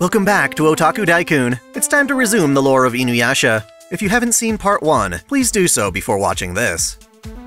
Welcome back to Otaku Daikun. It's time to resume the lore of Inuyasha. If you haven't seen part 1, please do so before watching this.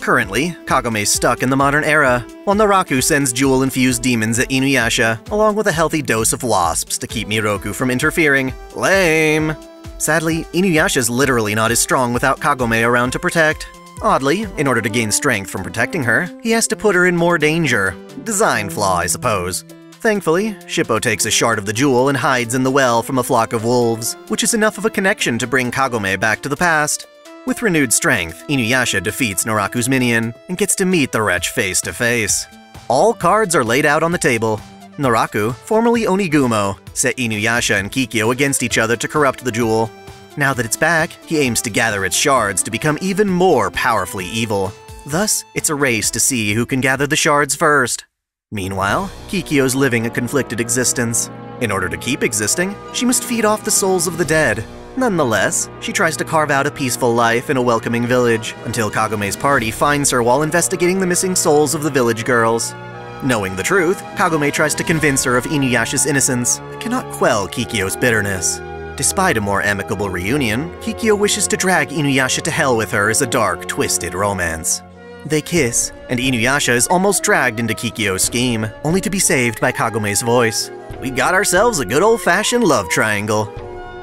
Currently, Kagome's stuck in the modern era, while Naraku sends jewel-infused demons at Inuyasha, along with a healthy dose of wasps to keep Miroku from interfering. Lame! Sadly, Inuyasha's literally not as strong without Kagome around to protect. Oddly, in order to gain strength from protecting her, he has to put her in more danger. Design flaw, I suppose. Thankfully, Shippo takes a shard of the jewel and hides in the well from a flock of wolves, which is enough of a connection to bring Kagome back to the past. With renewed strength, Inuyasha defeats Naraku's minion and gets to meet the wretch face to face. All cards are laid out on the table. Naraku, formerly Onigumo, set Inuyasha and Kikyo against each other to corrupt the jewel. Now that it's back, he aims to gather its shards to become even more powerfully evil. Thus, it's a race to see who can gather the shards first. Meanwhile, Kikyo's living a conflicted existence. In order to keep existing, she must feed off the souls of the dead. Nonetheless, she tries to carve out a peaceful life in a welcoming village, until Kagome's party finds her while investigating the missing souls of the village girls. Knowing the truth, Kagome tries to convince her of Inuyasha's innocence, but cannot quell Kikyo's bitterness. Despite a more amicable reunion, Kikyo wishes to drag Inuyasha to hell with her as a dark, twisted romance. They kiss, and Inuyasha is almost dragged into Kikyo's scheme, only to be saved by Kagome's voice. We got ourselves a good old-fashioned love triangle.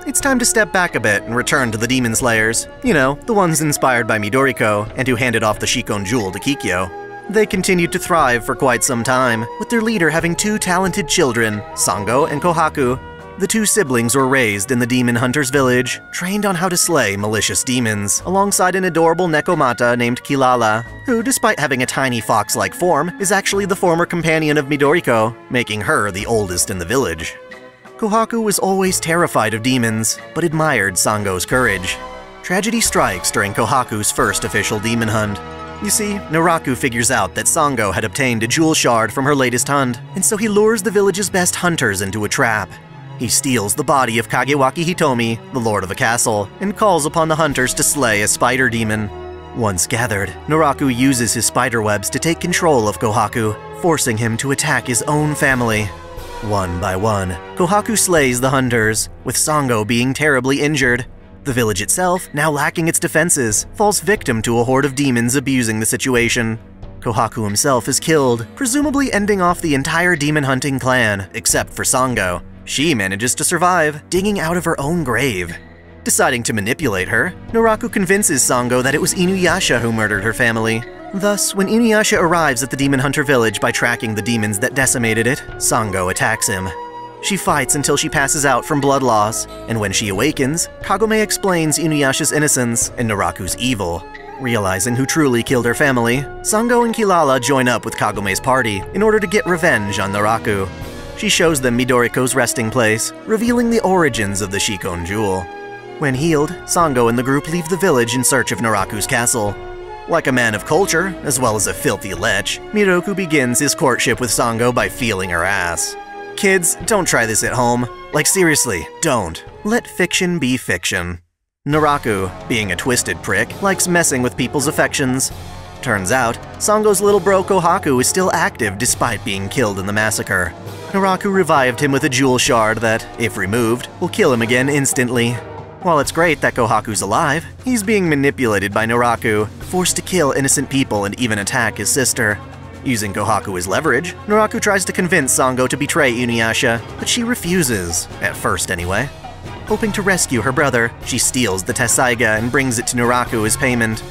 It's time to step back a bit and return to the Demon Slayers. You know, the ones inspired by Midoriko and who handed off the Shikon jewel to Kikyo. They continued to thrive for quite some time, with their leader having two talented children, Sango and Kohaku. The two siblings were raised in the Demon Hunter's village, trained on how to slay malicious demons, alongside an adorable Nekomata named Kilala, who, despite having a tiny fox-like form, is actually the former companion of Midoriko, making her the oldest in the village. Kohaku was always terrified of demons, but admired Sango's courage. Tragedy strikes during Kohaku's first official demon hunt. You see, Naraku figures out that Sango had obtained a jewel shard from her latest hunt, and so he lures the village's best hunters into a trap. He steals the body of Kagewaki Hitomi, the lord of a castle, and calls upon the hunters to slay a spider demon. Once gathered, Naraku uses his spider webs to take control of Kohaku, forcing him to attack his own family. One by one, Kohaku slays the hunters, with Sango being terribly injured. The village itself, now lacking its defenses, falls victim to a horde of demons abusing the situation. Kohaku himself is killed, presumably ending off the entire demon-hunting clan, except for Sango. She manages to survive, digging out of her own grave. Deciding to manipulate her, Naraku convinces Sango that it was Inuyasha who murdered her family. Thus, when Inuyasha arrives at the Demon Hunter village by tracking the demons that decimated it, Sango attacks him. She fights until she passes out from blood loss, and when she awakens, Kagome explains Inuyasha's innocence and Naraku's evil. Realizing who truly killed her family, Sango and Kilala join up with Kagome's party in order to get revenge on Naraku. She shows them Midoriko's resting place, revealing the origins of the Shikon jewel. When healed, Sango and the group leave the village in search of Naraku's castle. Like a man of culture, as well as a filthy lech, Miroku begins his courtship with Sango by feeling her ass. Kids, don't try this at home. Like, seriously, don't. Let fiction be fiction. Naraku, being a twisted prick, likes messing with people's affections. Turns out, Sango's little bro Kohaku is still active despite being killed in the massacre. Naraku revived him with a jewel shard that, if removed, will kill him again instantly. While it's great that Kohaku's alive, he's being manipulated by Naraku, forced to kill innocent people and even attack his sister. Using Kohaku as leverage, Naraku tries to convince Sango to betray Inuyasha, but she refuses, at first anyway. Hoping to rescue her brother, she steals the Tessaiga and brings it to Naraku as payment.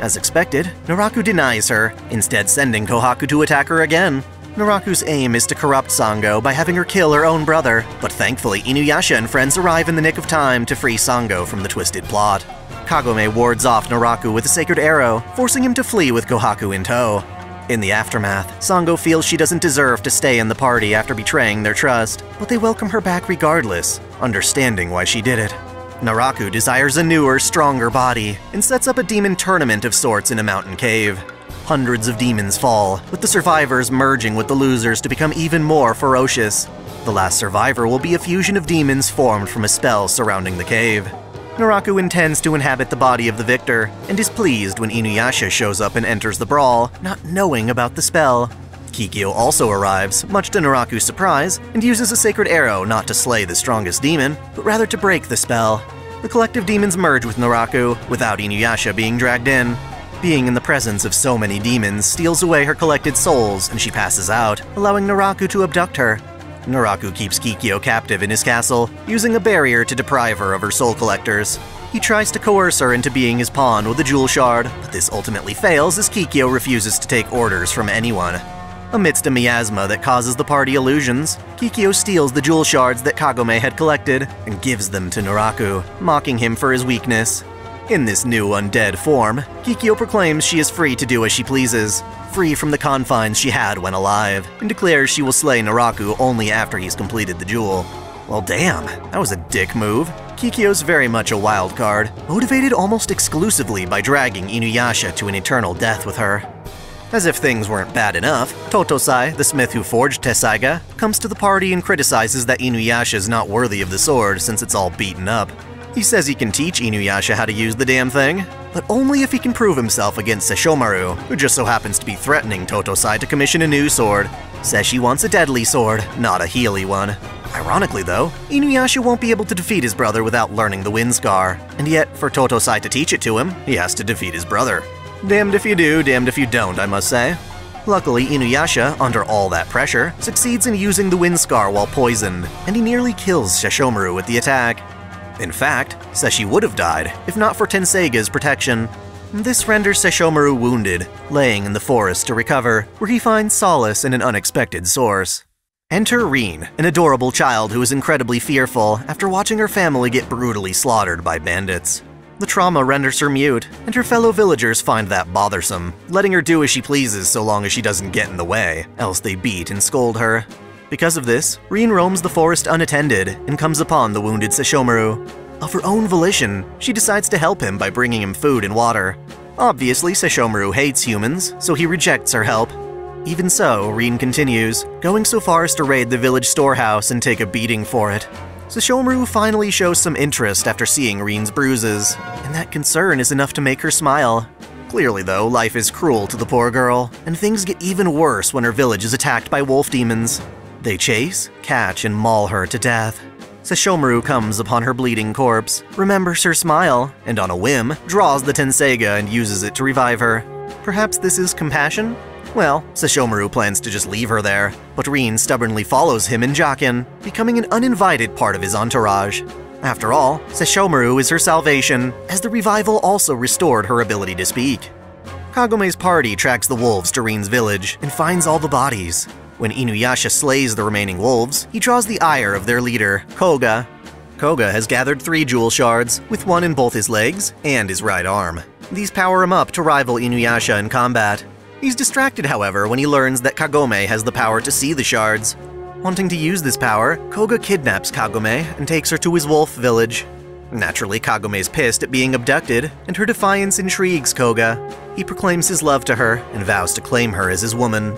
As expected, Naraku denies her, instead sending Kohaku to attack her again. Naraku's aim is to corrupt Sango by having her kill her own brother, but thankfully Inuyasha and friends arrive in the nick of time to free Sango from the twisted plot. Kagome wards off Naraku with a sacred arrow, forcing him to flee with Kohaku in tow. In the aftermath, Sango feels she doesn't deserve to stay in the party after betraying their trust, but they welcome her back regardless, understanding why she did it. Naraku desires a newer, stronger body, and sets up a demon tournament of sorts in a mountain cave. Hundreds of demons fall, with the survivors merging with the losers to become even more ferocious. The last survivor will be a fusion of demons formed from a spell surrounding the cave. Naraku intends to inhabit the body of the victor, and is pleased when Inuyasha shows up and enters the brawl, not knowing about the spell. Kikyo also arrives, much to Naraku's surprise, and uses a sacred arrow not to slay the strongest demon, but rather to break the spell. The collective demons merge with Naraku, without Inuyasha being dragged in. Being in the presence of so many demons steals away her collected souls, and she passes out, allowing Naraku to abduct her. Naraku keeps Kikyo captive in his castle, using a barrier to deprive her of her soul collectors. He tries to coerce her into being his pawn with a jewel shard, but this ultimately fails as Kikyo refuses to take orders from anyone. Amidst a miasma that causes the party illusions, Kikyo steals the jewel shards that Kagome had collected and gives them to Naraku, mocking him for his weakness. In this new undead form, Kikyo proclaims she is free to do as she pleases, free from the confines she had when alive, and declares she will slay Naraku only after he's completed the jewel. Well, damn, that was a dick move. Kikyo's very much a wild card, motivated almost exclusively by dragging Inuyasha to an eternal death with her. As if things weren't bad enough, Totosai, the smith who forged Tessaiga, comes to the party and criticizes that Inuyasha's not worthy of the sword since it's all beaten up. He says he can teach Inuyasha how to use the damn thing, but only if he can prove himself against Sesshomaru, who just so happens to be threatening Totosai to commission a new sword. Says she wants a deadly sword, not a healy one. Ironically though, Inuyasha won't be able to defeat his brother without learning the Wind Scar, and yet for Totosai to teach it to him, he has to defeat his brother. Damned if you do, damned if you don't, I must say. Luckily, Inuyasha, under all that pressure, succeeds in using the Wind Scar while poisoned, and he nearly kills Sesshomaru with the attack. In fact, Seshi would have died, if not for Tenseiga's protection. This renders Sesshomaru wounded, laying in the forest to recover, where he finds solace in an unexpected source. Enter Rin, an adorable child who is incredibly fearful after watching her family get brutally slaughtered by bandits. The trauma renders her mute, and her fellow villagers find that bothersome, letting her do as she pleases so long as she doesn't get in the way, else they beat and scold her. Because of this, Rin roams the forest unattended and comes upon the wounded Sesshomaru. Of her own volition, she decides to help him by bringing him food and water. Obviously, Sesshomaru hates humans, so he rejects her help. Even so, Rin continues, going so far as to raid the village storehouse and take a beating for it. Sesshomaru finally shows some interest after seeing Rin's bruises, and that concern is enough to make her smile. Clearly though, life is cruel to the poor girl, and things get even worse when her village is attacked by wolf demons. They chase, catch, and maul her to death. Sesshomaru comes upon her bleeding corpse, remembers her smile, and on a whim, draws the Tenseiga and uses it to revive her. Perhaps this is compassion? Well, Sesshomaru plans to just leave her there, but Rin stubbornly follows him and Jakin, becoming an uninvited part of his entourage. After all, Sesshomaru is her salvation, as the revival also restored her ability to speak. Kagome's party tracks the wolves to Rin's village and finds all the bodies. When Inuyasha slays the remaining wolves, he draws the ire of their leader, Koga. Koga has gathered 3 jewel shards, with one in both his legs and his right arm. These power him up to rival Inuyasha in combat. He's distracted, however, when he learns that Kagome has the power to see the shards. Wanting to use this power, Koga kidnaps Kagome and takes her to his wolf village. Naturally, Kagome's pissed at being abducted, and her defiance intrigues Koga. He proclaims his love to her and vows to claim her as his woman.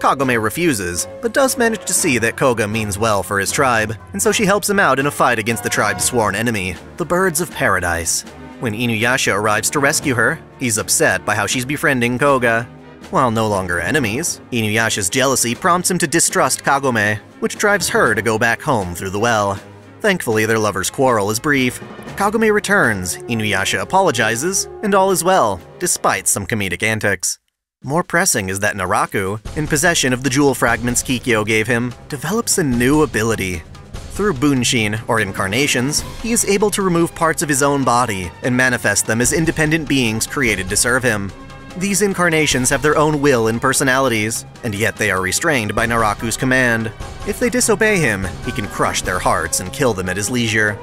Kagome refuses, but does manage to see that Koga means well for his tribe, and so she helps him out in a fight against the tribe's sworn enemy, the Birds of Paradise. When Inuyasha arrives to rescue her, he's upset by how she's befriending Koga. While no longer enemies, Inuyasha's jealousy prompts him to distrust Kagome, which drives her to go back home through the well. Thankfully, their lover's quarrel is brief. Kagome returns, Inuyasha apologizes, and all is well, despite some comedic antics. More pressing is that Naraku, in possession of the jewel fragments Kikyo gave him, develops a new ability. Through bunshin, or incarnations, he is able to remove parts of his own body and manifest them as independent beings created to serve him. These incarnations have their own will and personalities, and yet they are restrained by Naraku's command. If they disobey him, he can crush their hearts and kill them at his leisure.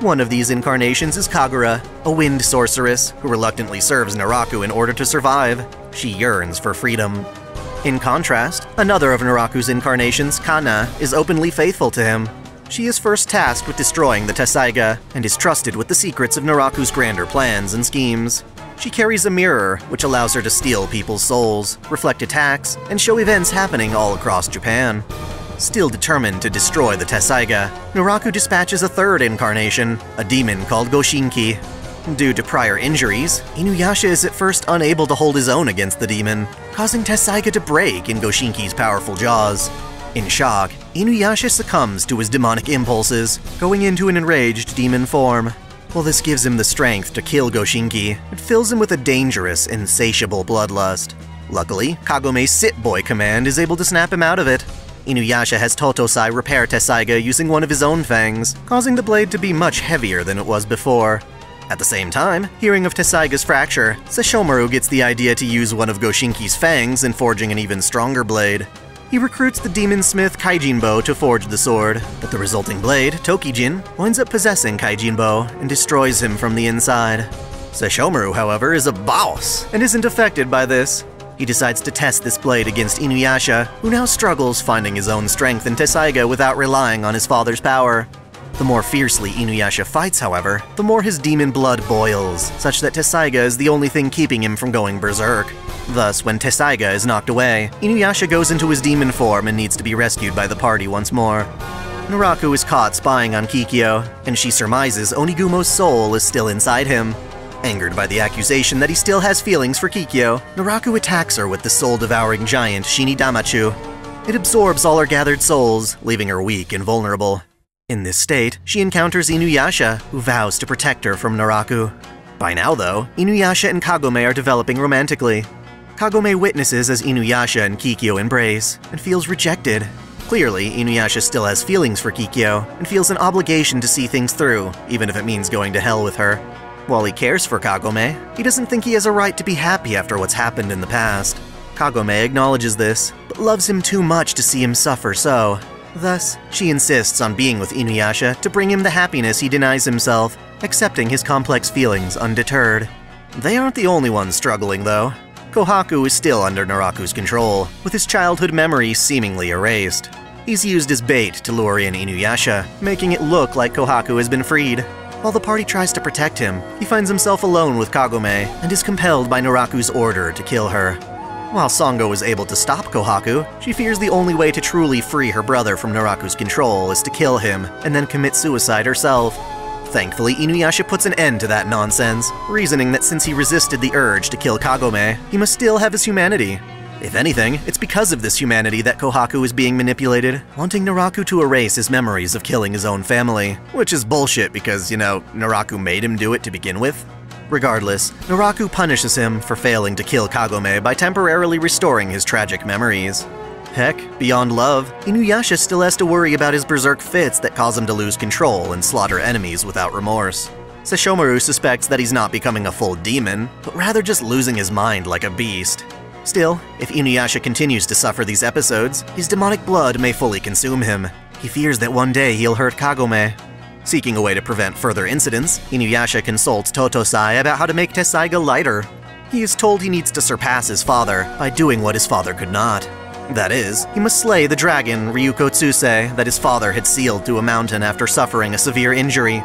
One of these incarnations is Kagura, a wind sorceress who reluctantly serves Naraku in order to survive. She yearns for freedom. In contrast, another of Naraku's incarnations, Kana, is openly faithful to him. She is first tasked with destroying the Tessaiga and is trusted with the secrets of Naraku's grander plans and schemes. She carries a mirror, which allows her to steal people's souls, reflect attacks, and show events happening all across Japan. Still determined to destroy the Tessaiga, Naraku dispatches a third incarnation, a demon called Goshinki. Due to prior injuries, Inuyasha is at first unable to hold his own against the demon, causing Tessaiga to break in Goshinki's powerful jaws. In shock, Inuyasha succumbs to his demonic impulses, going into an enraged demon form. While this gives him the strength to kill Goshinki, it fills him with a dangerous, insatiable bloodlust. Luckily, Kagome's sit-boy command is able to snap him out of it. Inuyasha has Totosai repair Tessaiga using one of his own fangs, causing the blade to be much heavier than it was before. At the same time, hearing of Tessaiga's fracture, Sesshomaru gets the idea to use one of Goshinki's fangs in forging an even stronger blade. He recruits the demon smith Kaijinbo to forge the sword, but the resulting blade, Tokijin, winds up possessing Kaijinbo and destroys him from the inside. Sesshomaru, however, is a boss and isn't affected by this. He decides to test this blade against Inuyasha, who now struggles finding his own strength in Tessaiga without relying on his father's power. The more fiercely Inuyasha fights, however, the more his demon blood boils, such that Tessaiga is the only thing keeping him from going berserk. Thus, when Tessaiga is knocked away, Inuyasha goes into his demon form and needs to be rescued by the party once more. Naraku is caught spying on Kikyo, and she surmises Onigumo's soul is still inside him. Angered by the accusation that he still has feelings for Kikyo, Naraku attacks her with the soul-devouring giant Shinidamachu. It absorbs all her gathered souls, leaving her weak and vulnerable. In this state, she encounters Inuyasha, who vows to protect her from Naraku. By now, though, Inuyasha and Kagome are developing romantically. Kagome witnesses as Inuyasha and Kikyo embrace, and feels rejected. Clearly, Inuyasha still has feelings for Kikyo, and feels an obligation to see things through, even if it means going to hell with her. While he cares for Kagome, he doesn't think he has a right to be happy after what's happened in the past. Kagome acknowledges this, but loves him too much to see him suffer so. Thus, she insists on being with Inuyasha to bring him the happiness he denies himself, accepting his complex feelings undeterred. They aren't the only ones struggling, though. Kohaku is still under Naraku's control, with his childhood memories seemingly erased. He's used as bait to lure in Inuyasha, making it look like Kohaku has been freed. While the party tries to protect him, he finds himself alone with Kagome and is compelled by Naraku's order to kill her. While Sango is able to stop Kohaku, she fears the only way to truly free her brother from Naraku's control is to kill him and then commit suicide herself. Thankfully, Inuyasha puts an end to that nonsense, reasoning that since he resisted the urge to kill Kagome, he must still have his humanity. If anything, it's because of this humanity that Kohaku is being manipulated, wanting Naraku to erase his memories of killing his own family, which is bullshit because, you know, Naraku made him do it to begin with. Regardless, Naraku punishes him for failing to kill Kagome by temporarily restoring his tragic memories. Heck, beyond love, Inuyasha still has to worry about his berserk fits that cause him to lose control and slaughter enemies without remorse. Sesshomaru suspects that he's not becoming a full demon, but rather just losing his mind like a beast. Still, if Inuyasha continues to suffer these episodes, his demonic blood may fully consume him. He fears that one day he'll hurt Kagome. Seeking a way to prevent further incidents, Inuyasha consults Totosai about how to make Tessaiga lighter. He is told he needs to surpass his father by doing what his father could not. That is, he must slay the dragon Ryuko Tsusei that his father had sealed to a mountain after suffering a severe injury.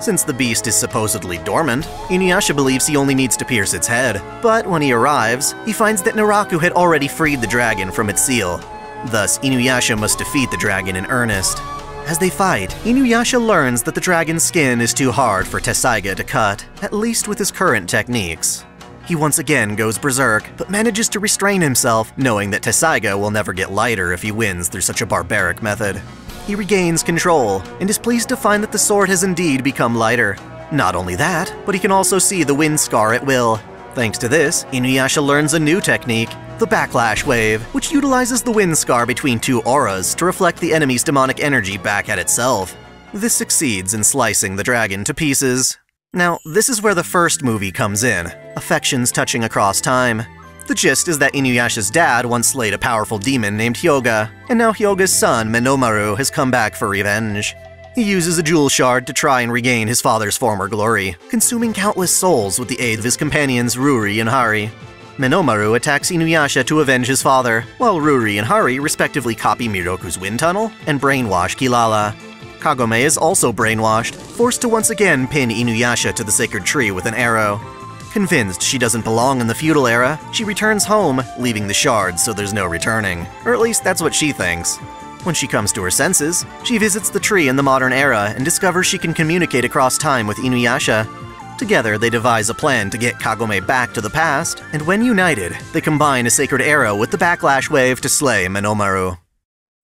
Since the beast is supposedly dormant, Inuyasha believes he only needs to pierce its head. But when he arrives, he finds that Naraku had already freed the dragon from its seal. Thus, Inuyasha must defeat the dragon in earnest. As they fight, Inuyasha learns that the dragon's skin is too hard for Tessaiga to cut, at least with his current techniques. He once again goes berserk, but manages to restrain himself, knowing that Tessaiga will never get lighter if he wins through such a barbaric method. He regains control, and is pleased to find that the sword has indeed become lighter. Not only that, but he can also see the wind scar at will. Thanks to this, Inuyasha learns a new technique, the Backlash Wave, which utilizes the wind scar between two auras to reflect the enemy's demonic energy back at itself. This succeeds in slicing the dragon to pieces. Now, this is where the first movie comes in, affections touching across time. The gist is that Inuyasha's dad once slayed a powerful demon named Hyoga, and now Hyoga's son, Menomaru, has come back for revenge. He uses a jewel shard to try and regain his father's former glory, consuming countless souls with the aid of his companions Ruri and Hari. Menomaru attacks Inuyasha to avenge his father, while Ruri and Hari respectively copy Miroku's wind tunnel and brainwash Kilala. Kagome is also brainwashed, forced to once again pin Inuyasha to the sacred tree with an arrow. Convinced she doesn't belong in the feudal era, she returns home, leaving the shard so there's no returning. Or at least that's what she thinks. When she comes to her senses, she visits the tree in the modern era and discovers she can communicate across time with Inuyasha. Together, they devise a plan to get Kagome back to the past, and when united, they combine a sacred arrow with the Backlash Wave to slay Menomaru.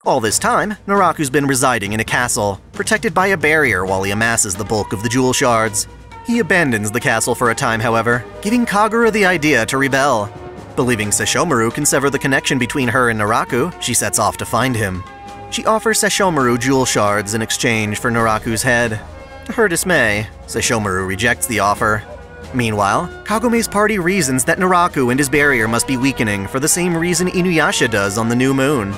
All this time, Naraku's been residing in a castle, protected by a barrier while he amasses the bulk of the jewel shards. He abandons the castle for a time, however, giving Kagura the idea to rebel. Believing Sesshomaru can sever the connection between her and Naraku, she sets off to find him. She offers Sesshomaru jewel shards in exchange for Naraku's head. To her dismay, Sesshomaru rejects the offer. Meanwhile, Kagome's party reasons that Naraku and his barrier must be weakening for the same reason Inuyasha does on the new moon.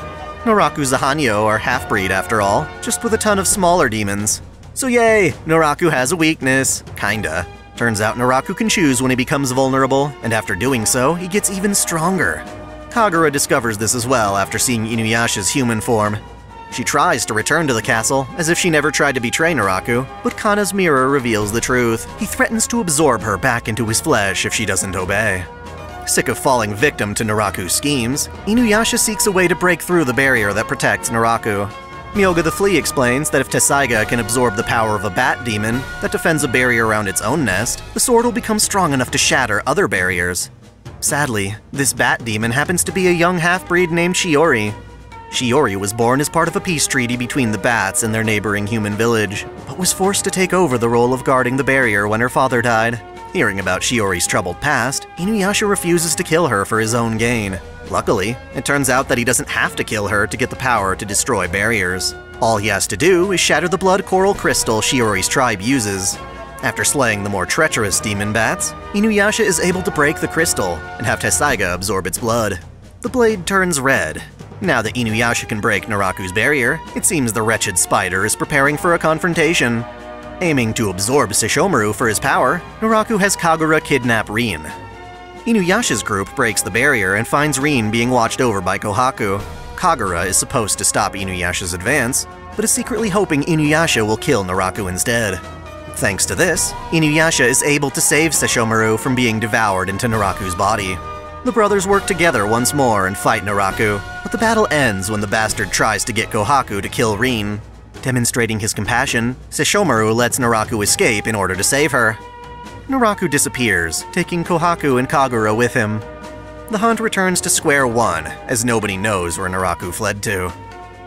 Naraku's Zahanyo are half-breed after all, just with a ton of smaller demons. So yay, Naraku has a weakness. Kinda. Turns out Naraku can choose when he becomes vulnerable, and after doing so, he gets even stronger. Kagura discovers this as well after seeing Inuyasha's human form. She tries to return to the castle, as if she never tried to betray Naraku, but Kana's mirror reveals the truth. He threatens to absorb her back into his flesh if she doesn't obey. Sick of falling victim to Naraku's schemes, Inuyasha seeks a way to break through the barrier that protects Naraku. Myoga the Flea explains that if Tessaiga can absorb the power of a bat demon that defends a barrier around its own nest, the sword will become strong enough to shatter other barriers. Sadly, this bat demon happens to be a young half-breed named Shiori. Shiori was born as part of a peace treaty between the bats and their neighboring human village, but was forced to take over the role of guarding the barrier when her father died. Hearing about Shiori's troubled past, Inuyasha refuses to kill her for his own gain. Luckily, it turns out that he doesn't have to kill her to get the power to destroy barriers. All he has to do is shatter the blood coral crystal Shiori's tribe uses. After slaying the more treacherous demon bats, Inuyasha is able to break the crystal and have Tessaiga absorb its blood. The blade turns red. Now that Inuyasha can break Naraku's barrier, it seems the wretched spider is preparing for a confrontation. Aiming to absorb Sesshomaru for his power, Naraku has Kagura kidnap Rin. Inuyasha's group breaks the barrier and finds Rin being watched over by Kohaku. Kagura is supposed to stop Inuyasha's advance, but is secretly hoping Inuyasha will kill Naraku instead. Thanks to this, Inuyasha is able to save Sesshomaru from being devoured into Naraku's body. The brothers work together once more and fight Naraku, but the battle ends when the bastard tries to get Kohaku to kill Rin. Demonstrating his compassion, Sesshomaru lets Naraku escape in order to save her. Naraku disappears, taking Kohaku and Kagura with him. The hunt returns to square one, as nobody knows where Naraku fled to.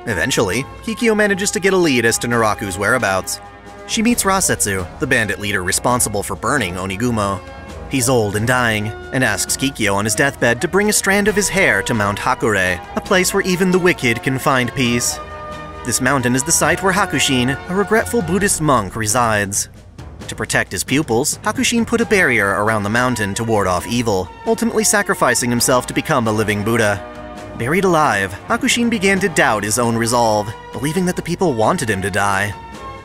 Eventually, Kikyo manages to get a lead as to Naraku's whereabouts. She meets Rasetsu, the bandit leader responsible for burning Onigumo. He's old and dying, and asks Kikyo on his deathbed to bring a strand of his hair to Mount Hakurei, a place where even the wicked can find peace. This mountain is the site where Hakushin, a regretful Buddhist monk, resides. To protect his pupils, Hakushin put a barrier around the mountain to ward off evil, ultimately sacrificing himself to become a living Buddha. Buried alive, Hakushin began to doubt his own resolve, believing that the people wanted him to die.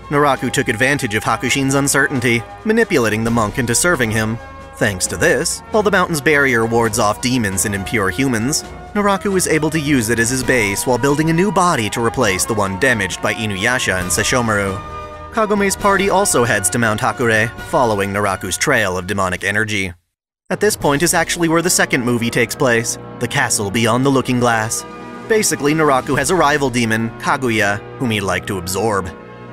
Naraku took advantage of Hakushin's uncertainty, manipulating the monk into serving him. Thanks to this, while the mountain's barrier wards off demons and impure humans, Naraku is able to use it as his base while building a new body to replace the one damaged by Inuyasha and Sesshomaru. Kagome's party also heads to Mount Hakurei, following Naraku's trail of demonic energy. At this point is actually where the second movie takes place, the castle beyond the looking glass. Basically, Naraku has a rival demon, Kaguya, whom he'd like to absorb.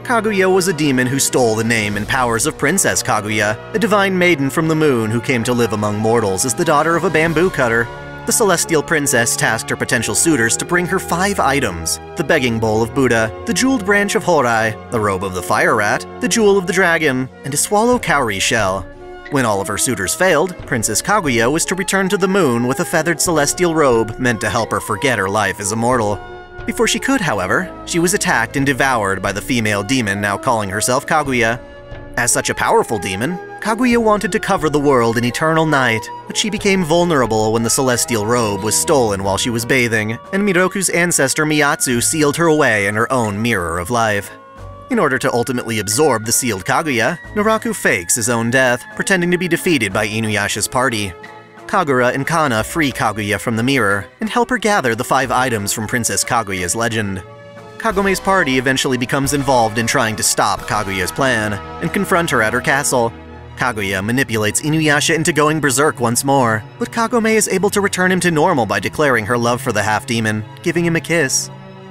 Kaguya was a demon who stole the name and powers of Princess Kaguya, a divine maiden from the moon who came to live among mortals as the daughter of a bamboo cutter. The celestial princess tasked her potential suitors to bring her 5 items: the begging bowl of Buddha, the jeweled branch of Horai, the robe of the fire rat, the jewel of the dragon, and a swallow cowrie shell. When all of her suitors failed, Princess Kaguya was to return to the moon with a feathered celestial robe meant to help her forget her life as a mortal. Before she could, however, she was attacked and devoured by the female demon now calling herself Kaguya. As such a powerful demon, Kaguya wanted to cover the world in eternal night, but she became vulnerable when the celestial robe was stolen while she was bathing, and Miroku's ancestor Miyatsu sealed her away in her own mirror of life. In order to ultimately absorb the sealed Kaguya, Naraku fakes his own death, pretending to be defeated by Inuyasha's party. Kagura and Kana free Kaguya from the mirror and help her gather the 5 items from Princess Kaguya's legend. Kagome's party eventually becomes involved in trying to stop Kaguya's plan and confront her at her castle. Kaguya manipulates Inuyasha into going berserk once more, but Kagome is able to return him to normal by declaring her love for the half-demon, giving him a kiss.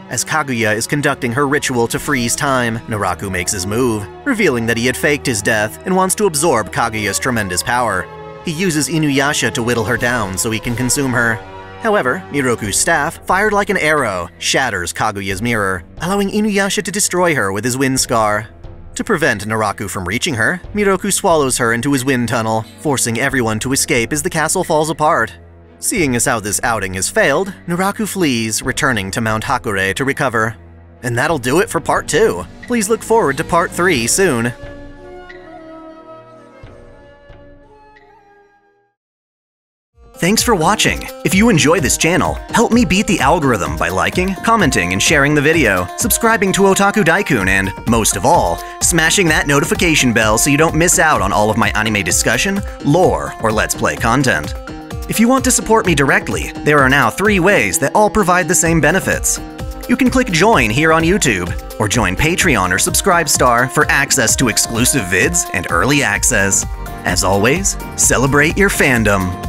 As Kaguya is conducting her ritual to freeze time, Naraku makes his move, revealing that he had faked his death and wants to absorb Kaguya's tremendous power. He uses Inuyasha to whittle her down so he can consume her. However, Miroku's staff, fired like an arrow, shatters Kaguya's mirror, allowing Inuyasha to destroy her with his wind scar. To prevent Naraku from reaching her, Miroku swallows her into his wind tunnel, forcing everyone to escape as the castle falls apart. Seeing as how this outing has failed, Naraku flees, returning to Mount Hakurei to recover. And that'll do it for Part 2. Please look forward to Part 3 soon. Thanks for watching! If you enjoy this channel, help me beat the algorithm by liking, commenting, and sharing the video, subscribing to Otaku Daikun, and, most of all, smashing that notification bell so you don't miss out on all of my anime discussion, lore, or Let's Play content. If you want to support me directly, there are now 3 ways that all provide the same benefits. You can click Join here on YouTube, or join Patreon or Subscribestar for access to exclusive vids and early access. As always, celebrate your fandom!